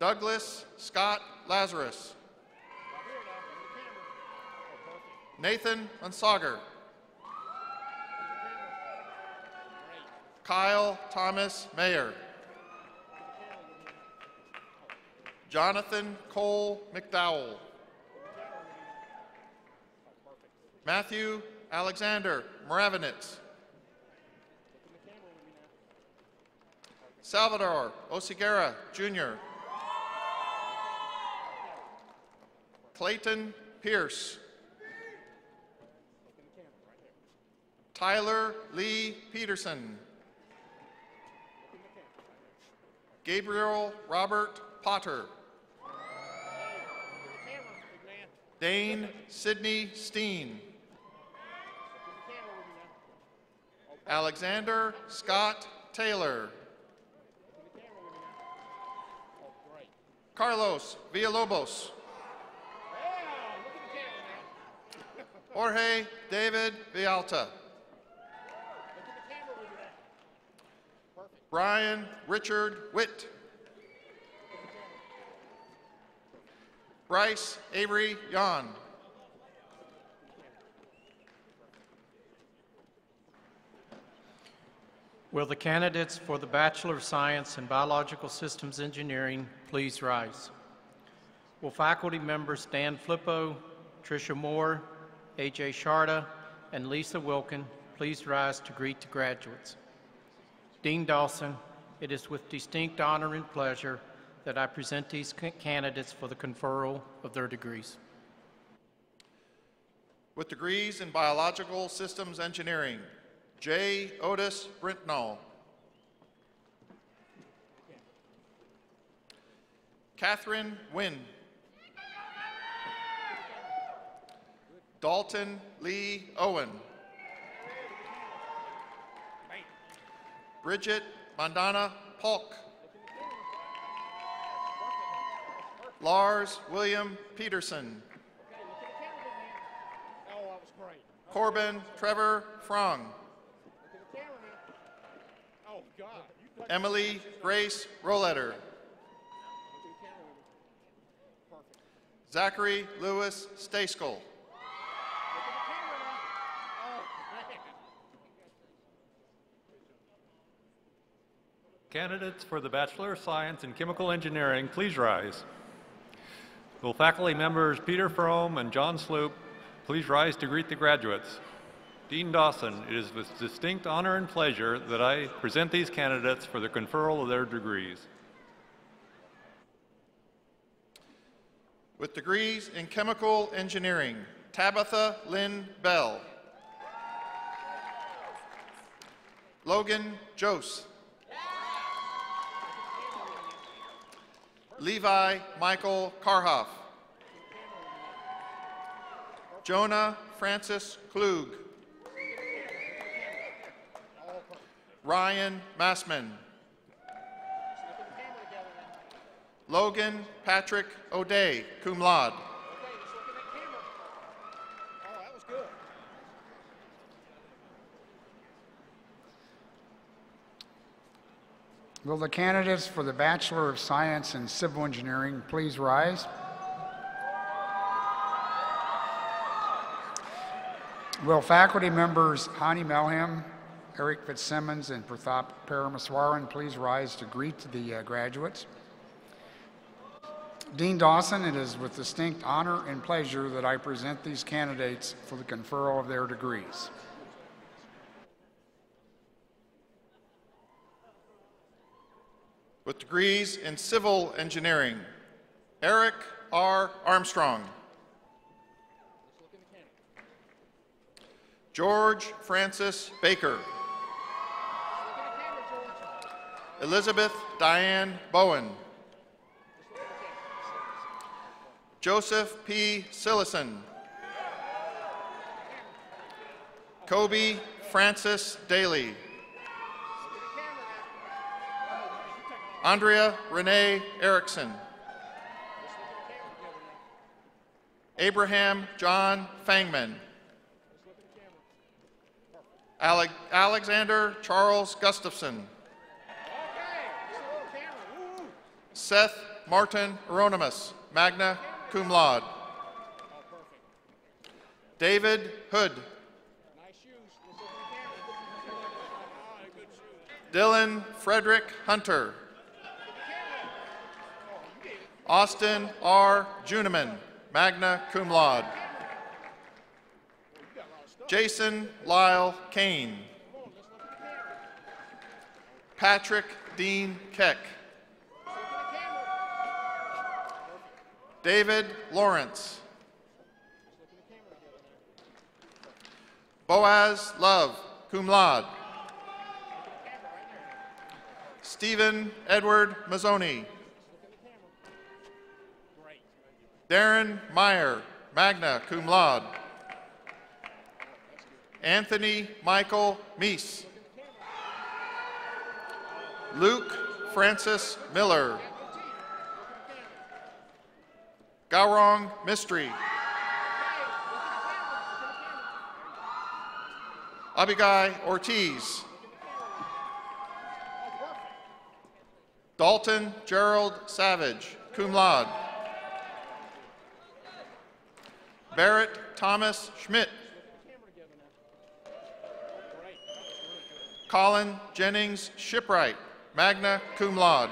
Douglas Scott Lazarus. Nathan Unsager. Kyle Thomas Mayer. Jonathan Cole McDowell. Matthew Alexander Mravinitz. Salvador Oseguera Junior Clayton Pierce. Tyler Lee Peterson. Gabriel Robert Potter. Dane Sidney Steen. Alexander Scott Taylor. Carlos Villalobos. Jorge David Vialta. Brian Richard Witt. Bryce Avery Yon. Will the candidates for the Bachelor of Science in Biological Systems Engineering please rise? Will faculty members Dan Flippo, Tricia Moore, A J Sharda, and Lisa Wilkin please rise to greet the graduates? Dean Dawson, it is with distinct honor and pleasure that I present these candidates for the conferral of their degrees. With degrees in Biological Systems Engineering, J. Otis Brintnall. Catherine Wynn. Dalton Lee Owen. Bridget Bandana Polk. Lars William Peterson. Corbin Trevor Frong. Emily Grace Roletter. Zachary Lewis Stayskull. Candidates for the Bachelor of Science in Chemical Engineering, please rise. Will faculty members Peter Frome and John Sloop please rise to greet the graduates? Dean Dawson, it is with distinct honor and pleasure that I present these candidates for the conferral of their degrees. With degrees in Chemical Engineering, Tabitha Lynn Bell. Logan Jose. Levi Michael Karhoff. Jonah Francis Klug. Ryan Massman. Logan Patrick O'Day, cum laude. Will the candidates for the Bachelor of Science in Civil Engineering please rise? Will faculty members Hani Melhem, Eric Fitzsimmons and Pratap Parameswaran please rise to greet the uh, graduates. Dean Dawson, it is with distinct honor and pleasure that I present these candidates for the conferral of their degrees. With degrees in civil engineering, Eric R. Armstrong. George Francis Baker. Elizabeth Diane Bowen. Joseph P. Sillison. Kobe Francis Daly. Andrea Renee Erickson. Abraham John Fangman. Ale Alexander Charles Gustafson. Seth Martin Aronimus, magna cum laude. David Hood. Dylan Frederick Hunter. Austin R. Juneman, magna cum laude. Jason Lyle Kane. Patrick Dean Keck. David Lawrence. Boaz Love, cum laude. Stephen Edward Mazzoni. Darren Meyer, magna cum laude. Anthony Michael Meese. Luke Francis Miller. Gaurang Mistry. Abigai Ortiz. Dalton Gerald Savage, cum laude. Barrett Thomas Schmidt. Colin Jennings Shipwright, magna cum laude.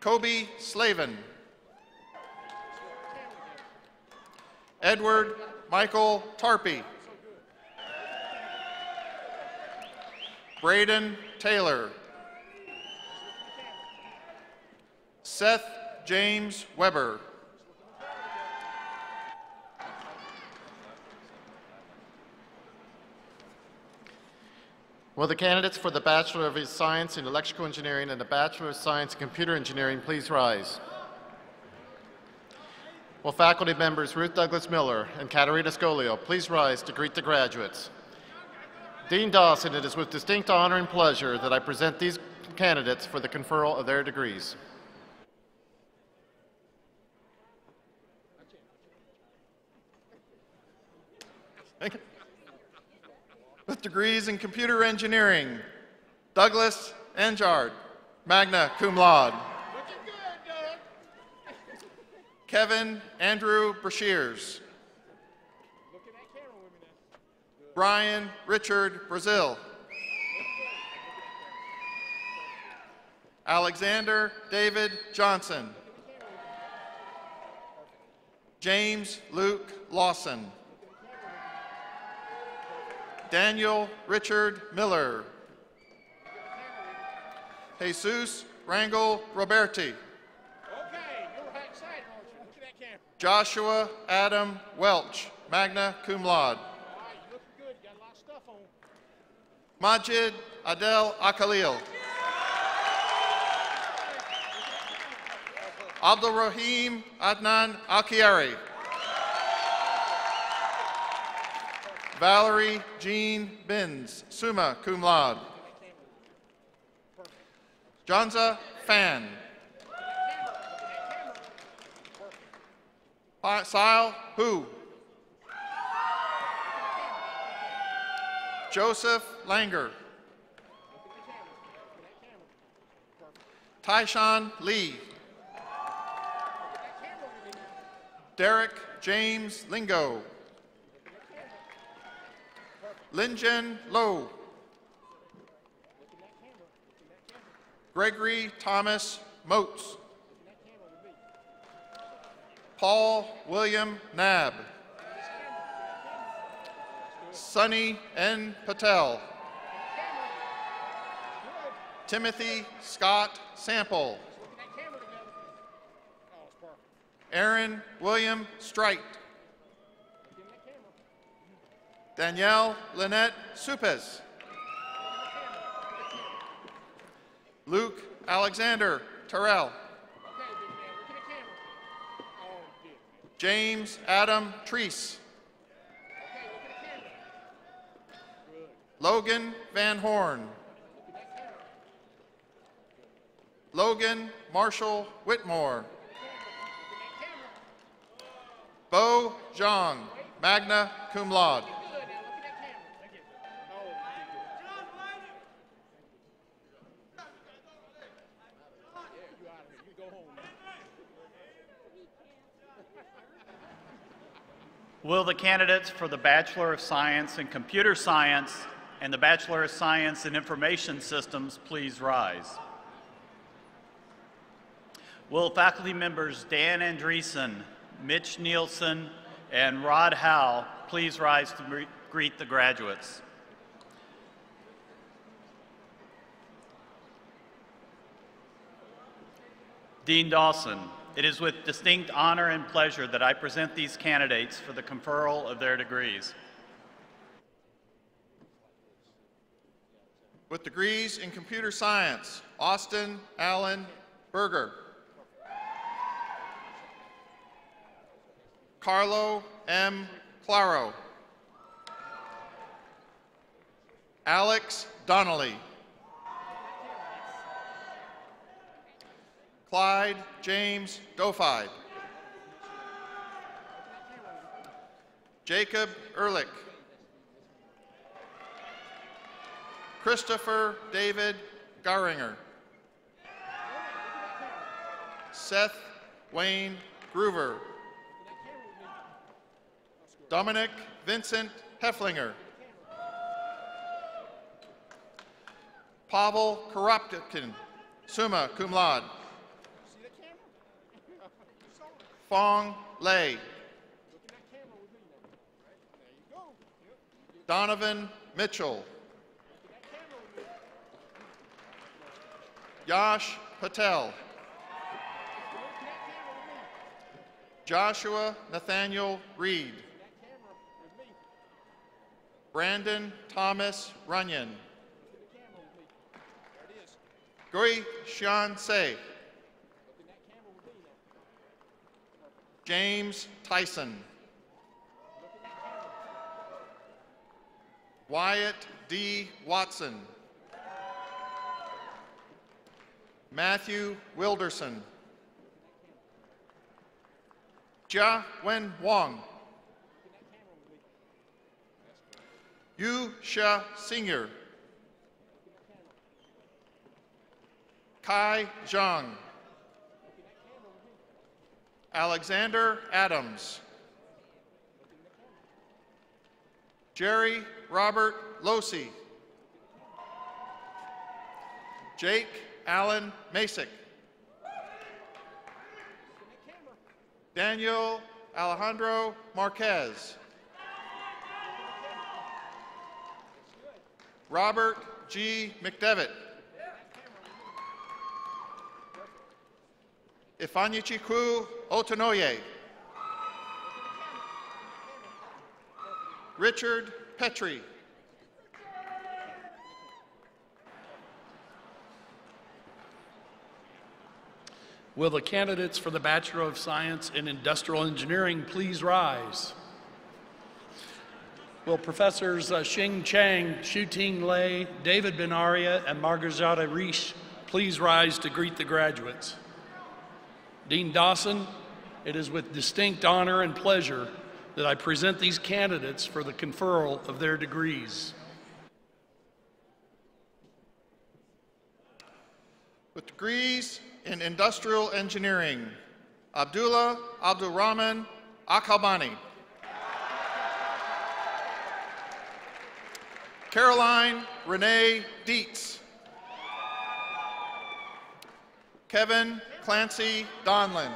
Kobe Slavin. Edward Michael Tarpey. Braden Taylor. Seth James Weber. Will the candidates for the Bachelor of Science in Electrical Engineering and the Bachelor of Science in Computer Engineering please rise? Will faculty members Ruth Douglas Miller and Katerina Scolio please rise to greet the graduates? Dean Dawson, it is with distinct honor and pleasure that I present these candidates for the conferral of their degrees. Thank you. With degrees in computer engineering, Douglas Anjard, magna cum laude. Looking good, Doug. Kevin Andrew Brashears. Looking at camera with me now. Brian Richard Brazil. Alexander David Johnson. James Luke Lawson. Daniel Richard Miller. Jesus Rangel Roberti. Okay, you're excited, aren't you? Look at that camera. Joshua Adam Welch, magna cum laude. All right, you look good. You got a lot of stuff on. Majid Adel Akalil. Yeah. Abdulrahim Adnan Alkiari. Valerie Jean Benz, summa cum laude. Jonza Fan. Sile Hu. Joseph Langer. Taishan Lee. Derek James Lingo. Linjin Lowe. Gregory Thomas Moats. Paul William Nab. Sunny N. Patel. Timothy Scott Sample. Aaron William Streit. Danielle Lynette Supes. Luke Alexander Terrell. James Adam Treese. Logan Van Horn. Logan Marshall Whitmore. Bo Zhang, magna cum laude. Will the candidates for the Bachelor of Science in Computer Science and the Bachelor of Science in Information Systems please rise? Will faculty members Dan Andreessen, Mitch Nielsen, and Rod Howell please rise to greet the graduates? Dean Dawson, it is with distinct honor and pleasure that I present these candidates for the conferral of their degrees. With degrees in computer science, Austin Allen Berger. Carlo M. Claro. Alex Donnelly. Clyde James Dofide. Jacob Ehrlich. Christopher David Garinger. Seth Wayne Groover. Dominic Vincent Hefflinger. Pavel Kurapotkin, summa cum laude. Fong Lei. Donovan Mitchell. Yash Patel. Joshua Nathaniel Reed. Brandon Thomas Runyon. Gui Xian Se. James Tyson. Wyatt D. Watson. Matthew Wilderson. Jia Wen Wong. Yu Sha Singer. Kai Zhang. Alexander Adams. Jerry Robert Losey. Jake Alan Masick. Daniel Alejandro Marquez. Robert G. McDevitt. Yeah. Ifanichukwu Otonoye. Richard Petrie. Will the candidates for the Bachelor of Science in Industrial Engineering please rise? Will Professors uh, Xing Chang, Shuting Lei, David Benaria, and Margarita Risch please rise to greet the graduates? Dean Dawson, it is with distinct honor and pleasure that I present these candidates for the conferral of their degrees. With degrees in Industrial Engineering, Abdullah Abdulrahman Akhabani. Caroline Renee Dietz. Kevin Clancy Donlin.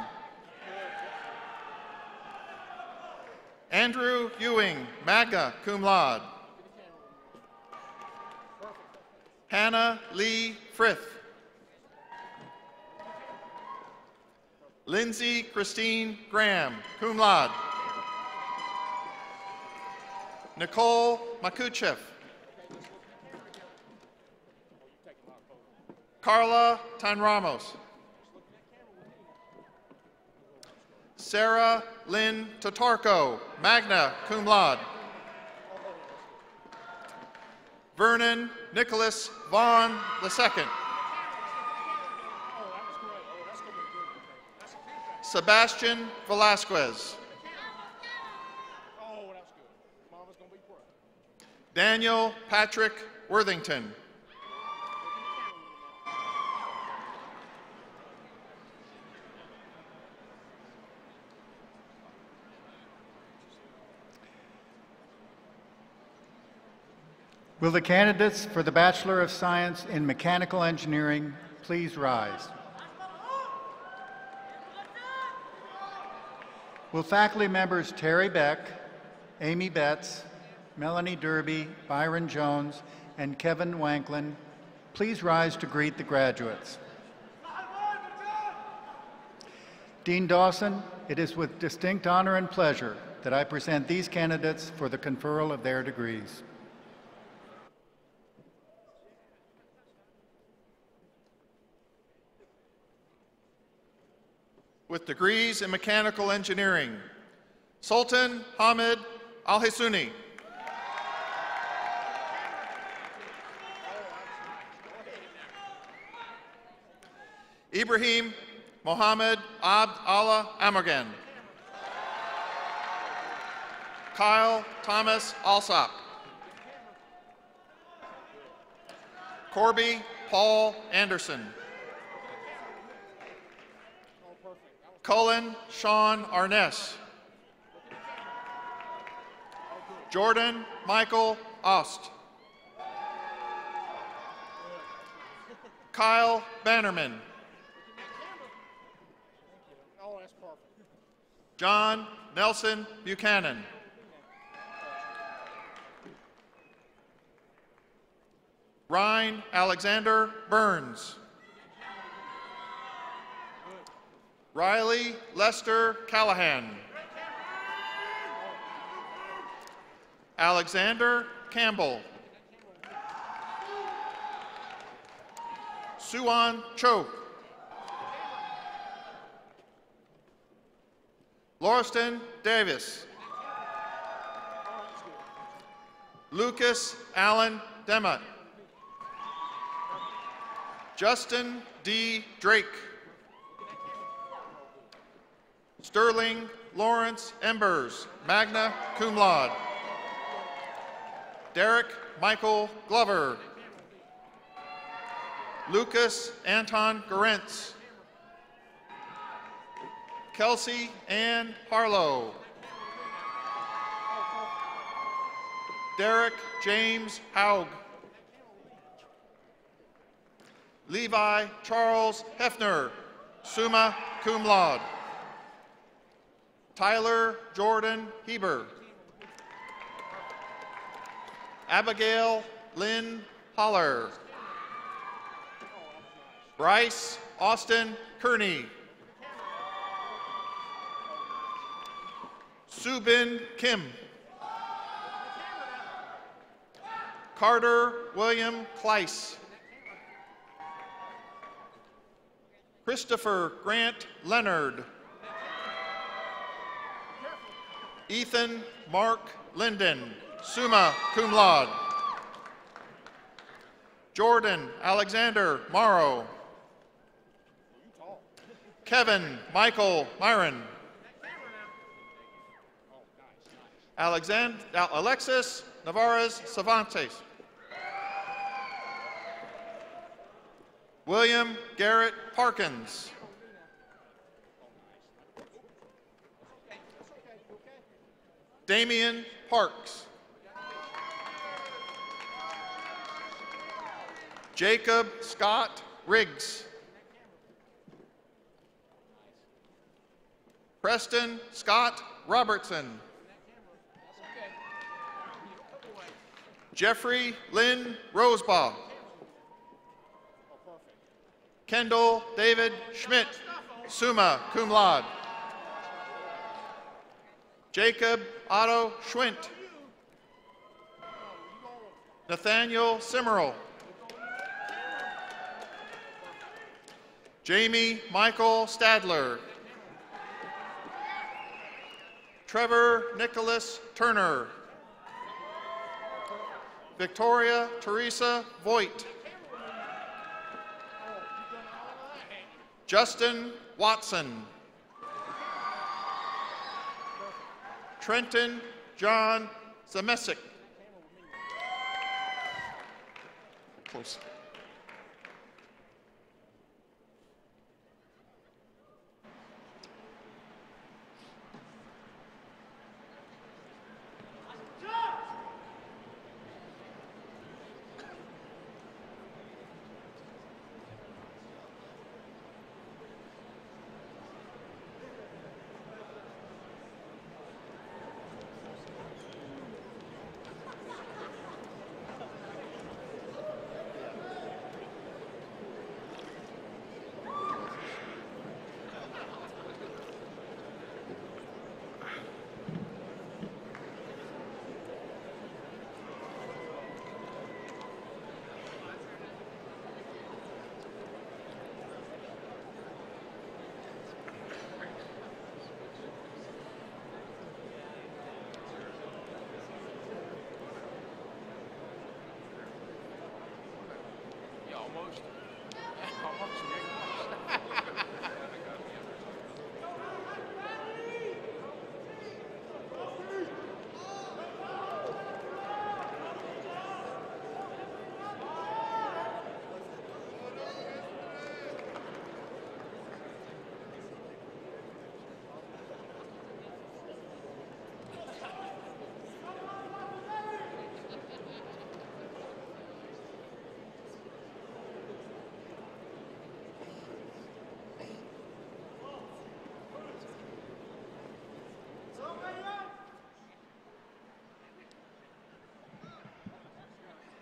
Andrew Ewing, magna cum laude. Hannah Lee Frith. Lindsay Christine Graham, cum laude. Nicole Makuchev. Carla Tanramos. Sarah Lynn Tatarko, magna cum laude. Vernon Nicholas Vaughn the second. Sebastian Velasquez. Daniel Patrick Worthington. Will the candidates for the Bachelor of Science in Mechanical Engineering please rise? Will faculty members Terry Beck, Amy Betts, Melanie Derby, Byron Jones, and Kevin Wanklin please rise to greet the graduates? Dean Dawson, it is with distinct honor and pleasure that I present these candidates for the conferral of their degrees. With degrees in mechanical engineering, Sultan Hamid Al-Hassouni. Ibrahim Mohammed Abd Allah Amargan. Kyle Thomas Alsop. Corby Paul Anderson. Colin Sean Arness. Jordan Michael Ost. Kyle Bannerman. John Nelson Buchanan. Ryan Alexander Burns. Riley Lester Callahan. Alexander Campbell. Suwon Cho. Lauriston Davis. Lucas Allen Demott. Justin D. Drake. Sterling Lawrence Embers, magna cum laude. Derek Michael Glover. Lucas Anton Gerentz. Kelsey Ann Harlow. Derek James Haug. Levi Charles Hefner, summa cum laude. Tyler Jordan Heber. Abigail Lynn Holler. Bryce Austin Kearney. Subin Kim. Carter William Kleiss. Christopher Grant Leonard. Ethan Mark Linden, summa cum laude. Jordan Alexander Morrow. Kevin Michael Myron. Alexand Alexis Navarez Cervantes. William Garrett Parkins. Damian Parks. Jacob Scott Riggs. Preston Scott Robertson. Jeffrey Lynn Rosebaugh. Kendall David Schmidt, summa cum laude. Jacob Otto Schwint. Nathaniel Simmerl. Jamie Michael Stadler. Trevor Nicholas Turner. Victoria Teresa Voigt. Justin Watson. Trenton John Zemesic. Close.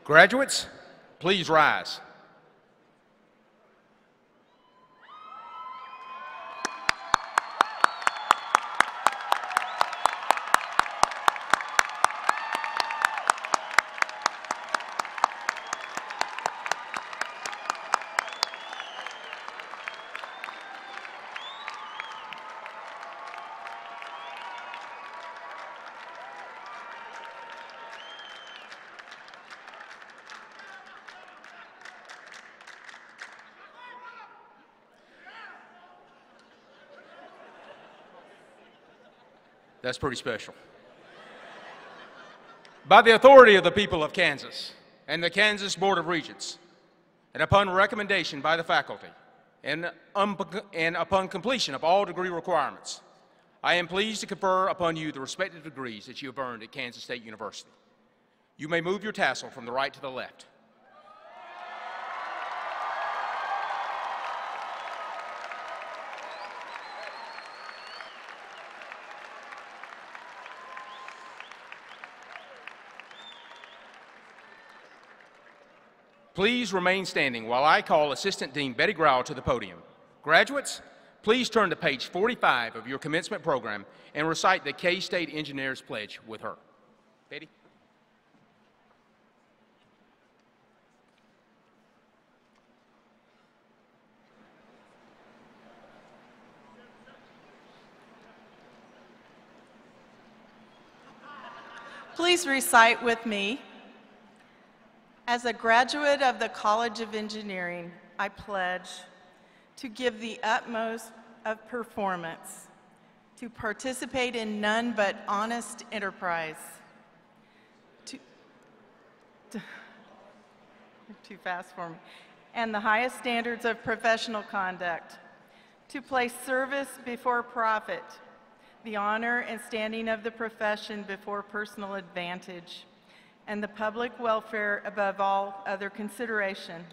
Graduates, please rise. That's pretty special. By the authority of the people of Kansas and the Kansas Board of Regents, and upon recommendation by the faculty, and, um, and upon completion of all degree requirements, I am pleased to confer upon you the respective degrees that you have earned at Kansas State University. You may move your tassel from the right to the left. Please remain standing while I call Assistant Dean Betty Grauer to the podium. Graduates, please turn to page forty-five of your commencement program and recite the K-State Engineers Pledge with her. Betty? Please recite with me. As a graduate of the College of Engineering, I pledge to give the utmost of performance, to participate in none but honest enterprise, to, to, too fast for me, and the highest standards of professional conduct, to place service before profit, the honor and standing of the profession before personal advantage, and the public welfare above all other consideration,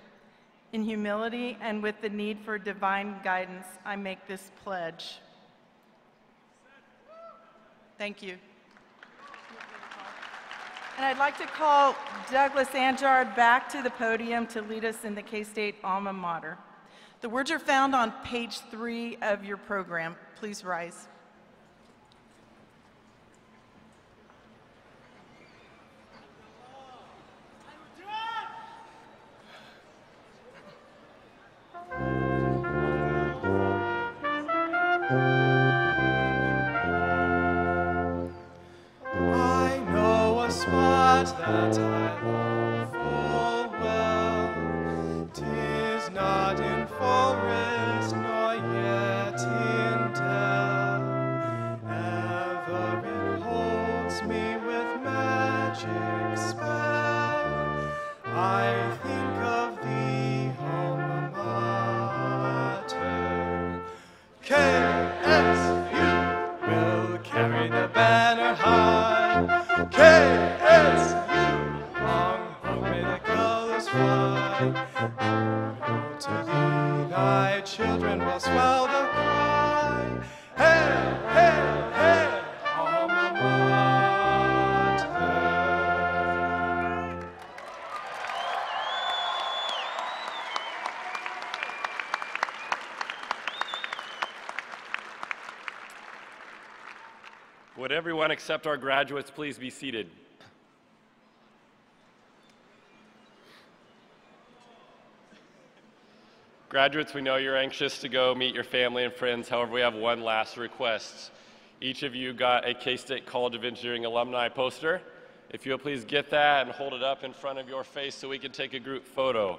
In humility and with the need for divine guidance, I make this pledge. Thank you. And I'd like to call Douglas Anjard back to the podium to lead us in the K-State alma mater. The words are found on page three of your program. Please rise. That I love full well, 'tis not in forest nor yet in dell. Ever it holds me with magic spell. I think of thee, alma mater. K S U will carry the banner high. K S U children will swell the cry. Hail, hail, hail, alma mater. Would everyone except our graduates please be seated? Graduates, we know you're anxious to go meet your family and friends. However, we have one last request. Each of you got a K-State College of Engineering alumni poster. If you'll please get that and hold it up in front of your face so we can take a group photo.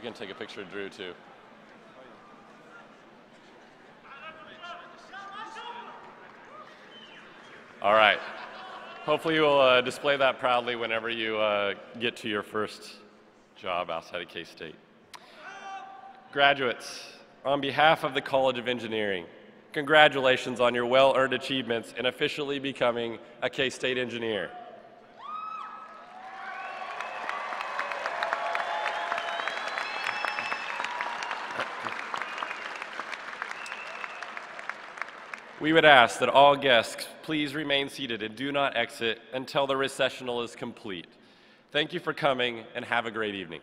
You can take a picture of Drew, too. All right. Hopefully you will uh, display that proudly whenever you uh, get to your first job outside of K-State. Graduates, on behalf of the College of Engineering, congratulations on your well-earned achievements in officially becoming a K-State engineer. We would ask that all guests please remain seated and do not exit until the recessional is complete. Thank you for coming and have a great evening.